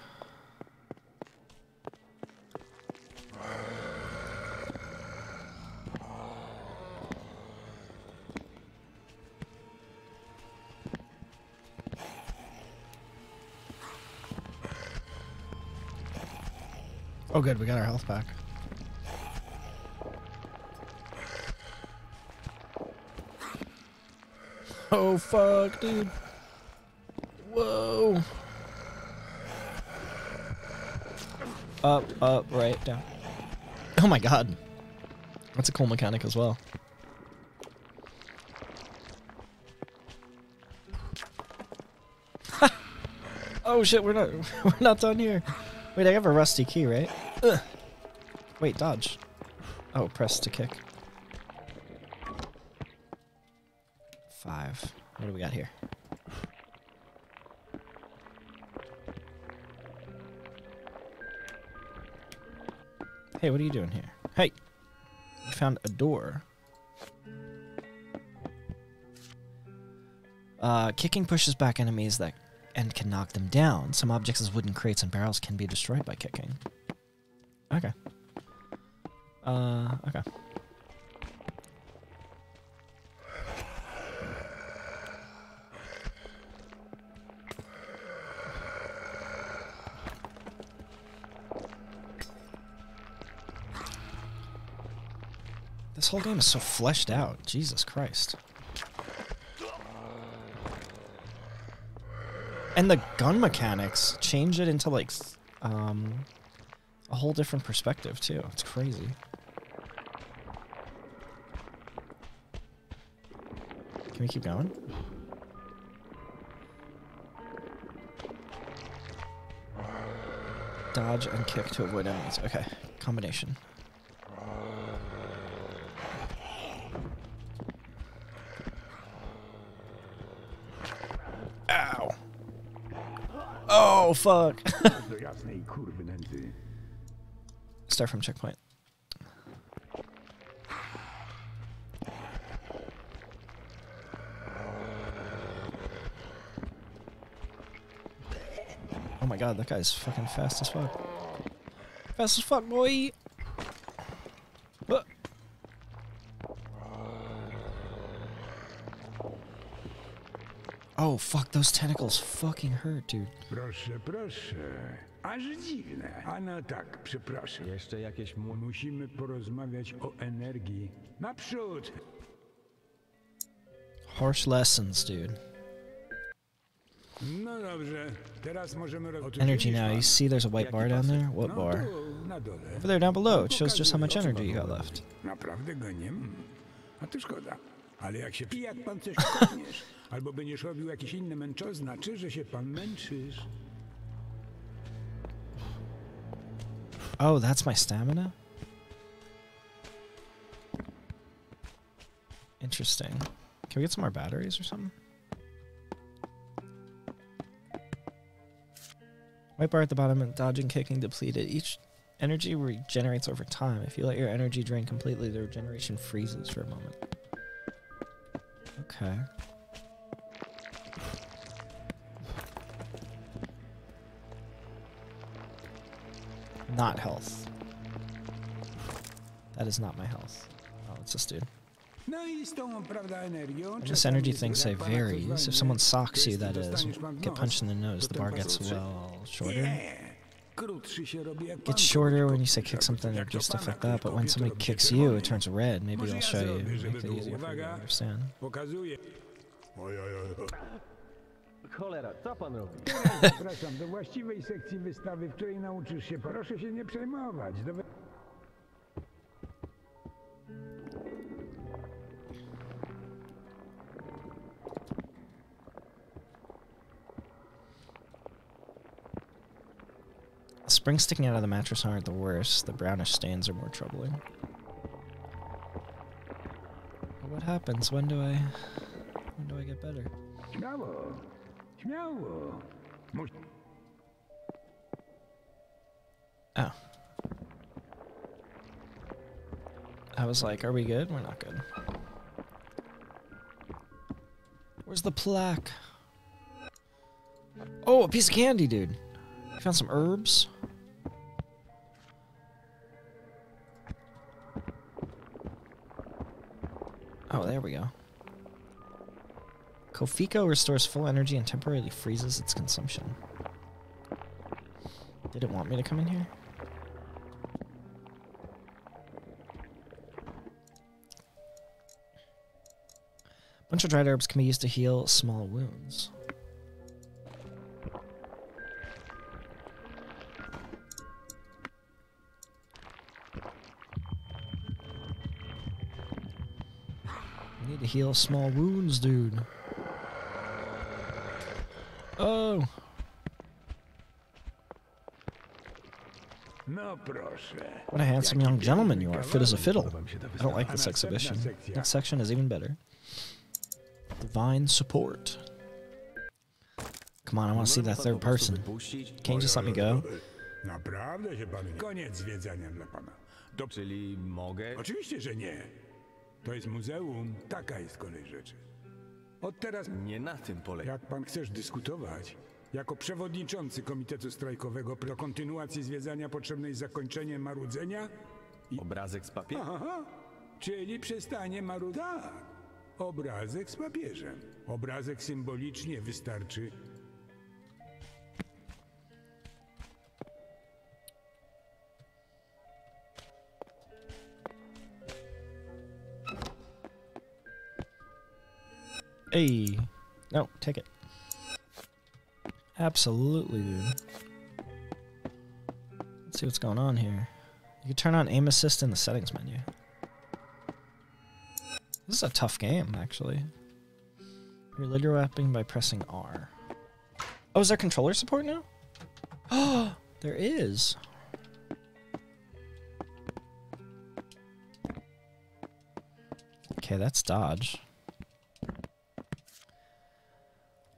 Oh good, we got our health back. Oh fuck, dude. Whoa. Up, up, right, down. Oh my god. That's a cool mechanic as well. Oh shit, we're not we're not done here. Wait, I have a rusty key, right? Ugh. Wait, dodge. Oh, press to kick. Five. What do we got here? Hey, what are you doing here? Hey! We found a door. Uh, kicking pushes back enemies that... and can knock them down. Some objects as wooden crates and barrels can be destroyed by kicking. Okay. Uh, okay. whole game is so fleshed out. Jesus Christ. And the gun mechanics change it into, like, um, a whole different perspective, too. It's crazy. Can we keep going? Dodge and kick to avoid enemies. Okay, combination. Ow. Oh, fuck. Start from checkpoint. Oh my god, that guy's fucking fast as fuck. Fast as fuck, boy! Uh. Oh fuck, those tentacles fucking hurt, dude. Proszę, proszę. Aż dziwne. A no tak, przepraszam. Jeszcze jakieś mu... Musimy porozmawiać o energii. Naprzód! Harsh lessons, dude. Energy now. You see there's a white bar down there? What bar? Over there down below. It shows just how much energy you got left. Oh, that's my stamina? Interesting. Can we get some more batteries or something? White bar at the bottom and dodging, kicking depleted. Each energy regenerates over time. If you let your energy drain completely, the regeneration freezes for a moment. Okay. Not health. That is not my health. Oh, it's this dude. And this energy thing say varies. If someone socks you, that is, get punched in the nose, the bar gets, well, shorter. Gets shorter when you say kick something or do stuff like that, but when somebody kicks you, it turns red. Maybe I'll show you. Make it easier for you to understand. Springs sticking out of the mattress aren't the worst. The brownish stains are more troubling. What happens? When do I... When do I get better? Oh. I was like, are we good? We're not good. Where's the plaque? Oh, a piece of candy, dude! I found some herbs. Oh, there we go. Kofiko restores full energy and temporarily freezes its consumption. Did it want me to come in here? A bunch of dried herbs can be used to heal small wounds. Heal small wounds, dude. Oh. What a handsome young gentleman you are, fit as a fiddle. I don't like this exhibition. Next section is even better. Divine support. Come on, I want to see that third person. Can't you just let me go? To jest muzeum, taka jest kolej rzeczy. Od teraz nie na tym polega. Jak pan chcesz dyskutować, jako przewodniczący komitetu strajkowego pro kontynuacji zwiedzania potrzebne jest zakończenie marudzenia i obrazek z papieżem. Aha, czyli przestanie marudzenia. Obrazek z papieżem. Obrazek symbolicznie wystarczy. Hey. No, take it. Absolutely, dude. Let's see what's going on here. You can turn on aim assist in the settings menu. This is a tough game, actually. You're linear wrapping by pressing R. Oh, is there controller support now? Oh, there is. Okay, that's dodge.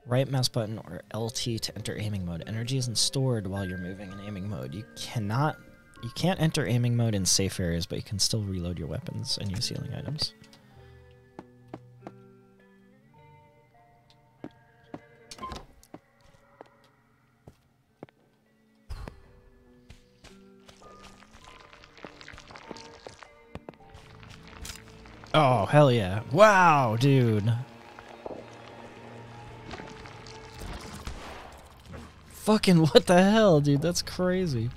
Right mouse button or L T to enter aiming mode. Energy isn't stored while you're moving in aiming mode. You cannot, you can't enter aiming mode in safe areas, but you can still reload your weapons and use healing items. Oh, hell yeah. Wow, dude. Fucking what the hell, dude? That's crazy.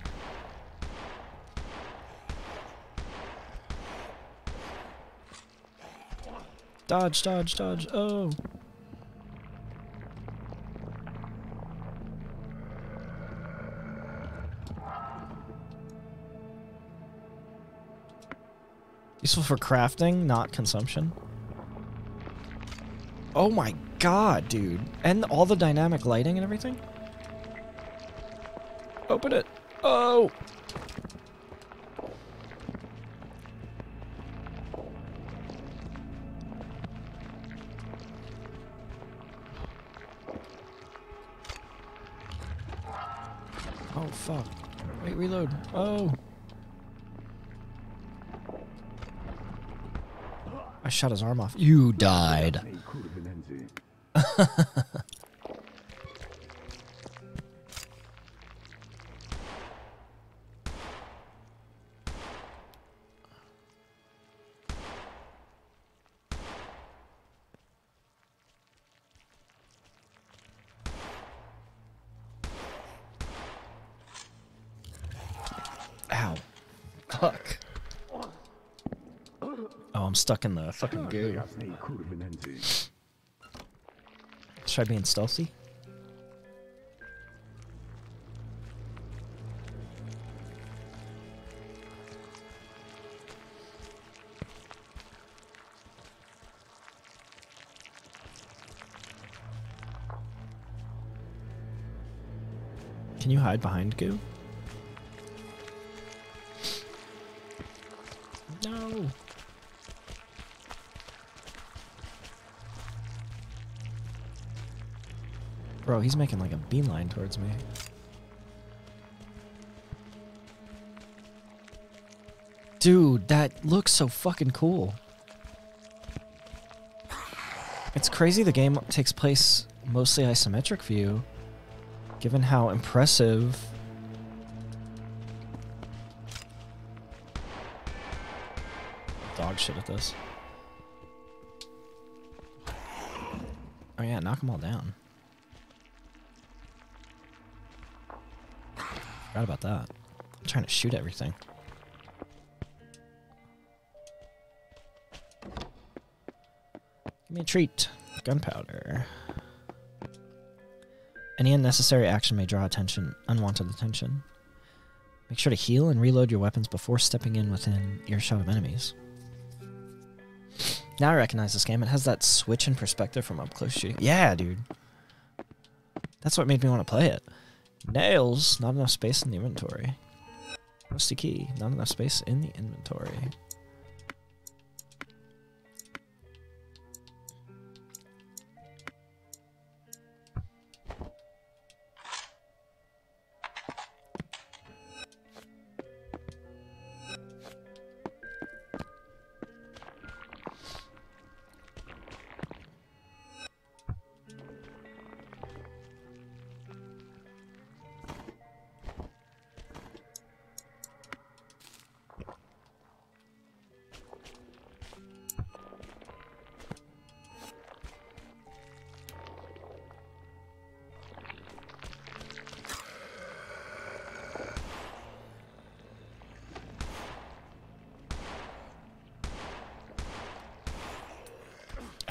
Dodge, dodge, dodge. Oh. Useful for crafting, not consumption. Oh my god, dude. And all the dynamic lighting and everything? Open it. Oh! Oh, fuck. Wait, reload. Oh! I shot his arm off. You died. Ow. Fuck. Oh, I'm stuck in the fucking goo. Should I be in stealthy? Can you hide behind goo? No. Bro, he's making like a beeline towards me. Dude, that looks so fucking cool. It's crazy the game takes place mostly isometric view, given how impressive dog shit at this. Oh yeah, knock them all down. Forgot about that. I'm trying to shoot everything. Give me a treat. Gunpowder. Any unnecessary action may draw attention, unwanted attention. Make sure to heal and reload your weapons before stepping in within earshot of enemies. Now I recognize this game. It has that switch in perspective from up close shooting. Yeah, dude. That's what made me want to play it. Nails, not enough space in the inventory. Rusty key, not enough space in the inventory.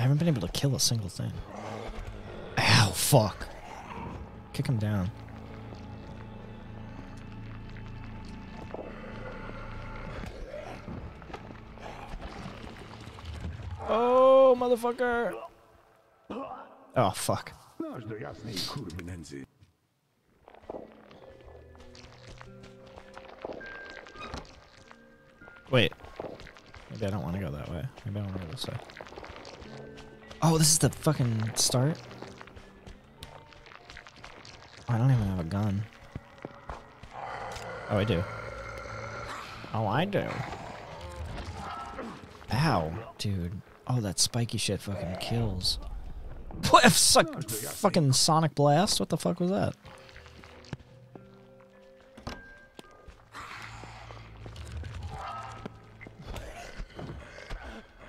haven't been able to kill a single thing. Ow, fuck. Kick him down. Oh, motherfucker. Oh, fuck. Wait. Maybe I don't want to go that way. Maybe I don't want to go this way. Oh, this is the fucking start? Oh, I don't even have a gun. Oh, I do. Oh, I do. Ow, dude. Oh, that spiky shit fucking kills. What? Suck, fucking Sonic Blast? What the fuck was that?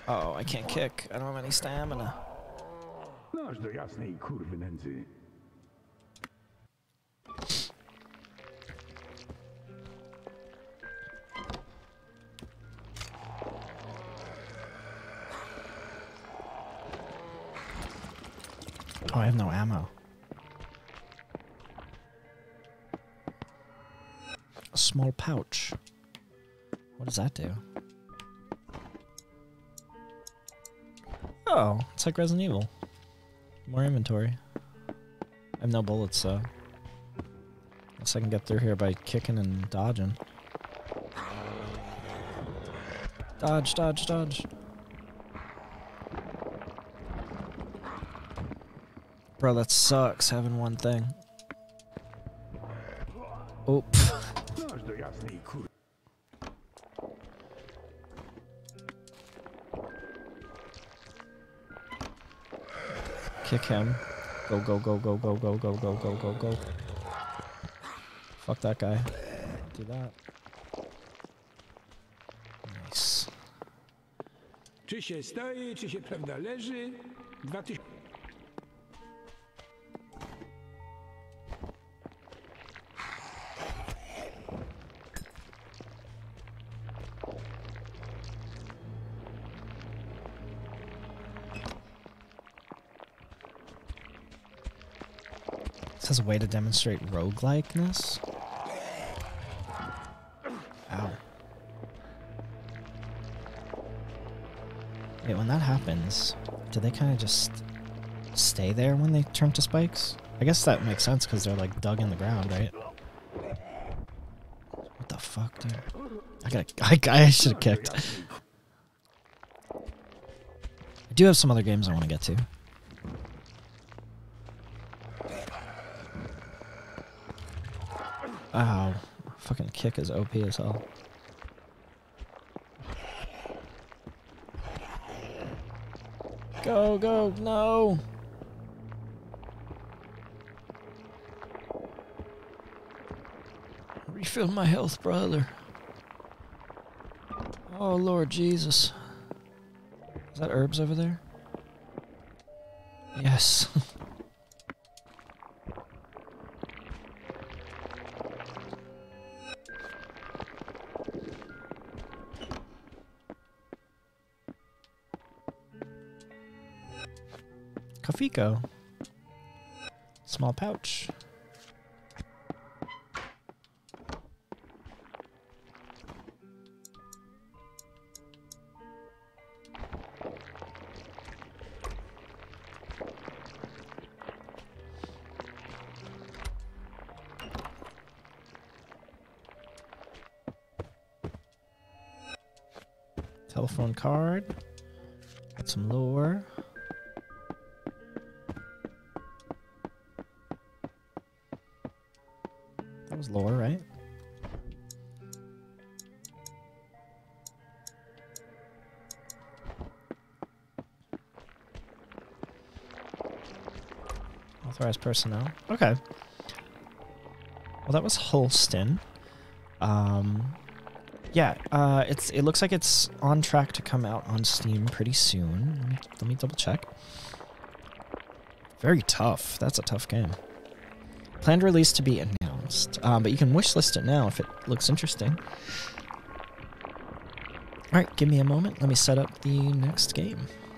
Uh oh, I can't kick. I don't have any stamina. Oh, I have no ammo. A small pouch. What does that do? Oh, it's like Resident Evil. More inventory. I have no bullets, so... Unless I can get through here by kicking and dodging. Dodge, dodge, dodge. Bro, that sucks, having one thing. Oop. Kick him. Go, go, go, go, go, go, go, go, go, go, go. Fuck that guy. Do that. Nice. Czy się stoi, czy się prawda leży? This is a way to demonstrate roguelikeness. Ow. Wait, when that happens, do they kind of just stay there when they turn to spikes? I guess that makes sense because they're like dug in the ground, right? What the fuck, dude? I gotta. I, I should have kicked. I do have some other games I want to get to. Wow, fucking kick is O P as hell. Go, go, no! Refill my health, brother. Oh, Lord Jesus. Is that herbs over there? Yes. Kofiko. Small pouch. Telephone card. Got some lore. Was lore, right? Authorized personnel. Okay. Well, that was Holstin. Um, yeah, uh, it's. It looks like it's on track to come out on Steam pretty soon. Let me, let me double check. Very tough. That's a tough game. Planned release to be announced. Um, but you can wishlist it now if it looks interesting. Alright, give me a moment. Let me set up the next game.